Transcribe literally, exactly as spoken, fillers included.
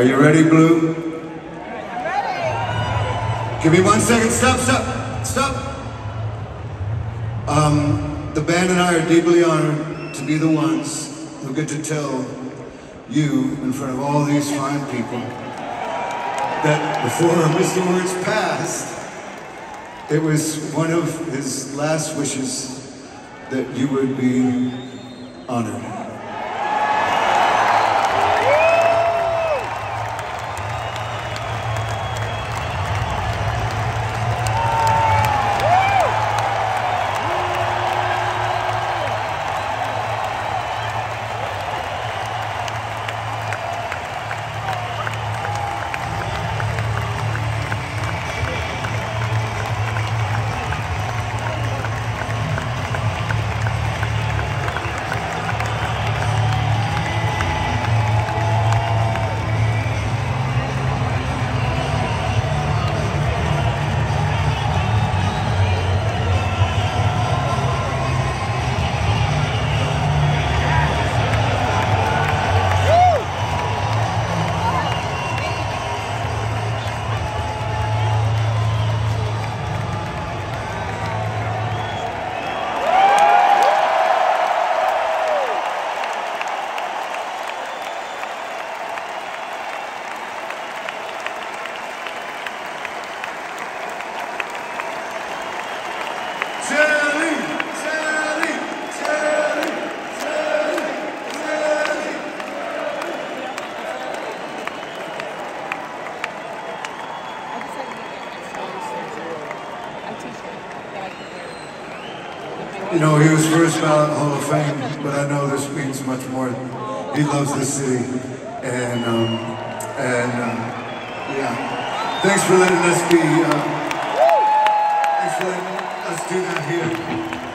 Are you ready, Blue? Give me one second. Stop, stop, stop. Um, the band and I are deeply honored to be the ones who get to tell you in front of all these fine people that before Mister Wirtz passed, it was one of his last wishes that you would be honored. You know, he was first ballot Hall of Fame, but I know this means much more. He loves this city, and um, and um, yeah. Thanks for letting us be. Uh, thanks for letting us do that here.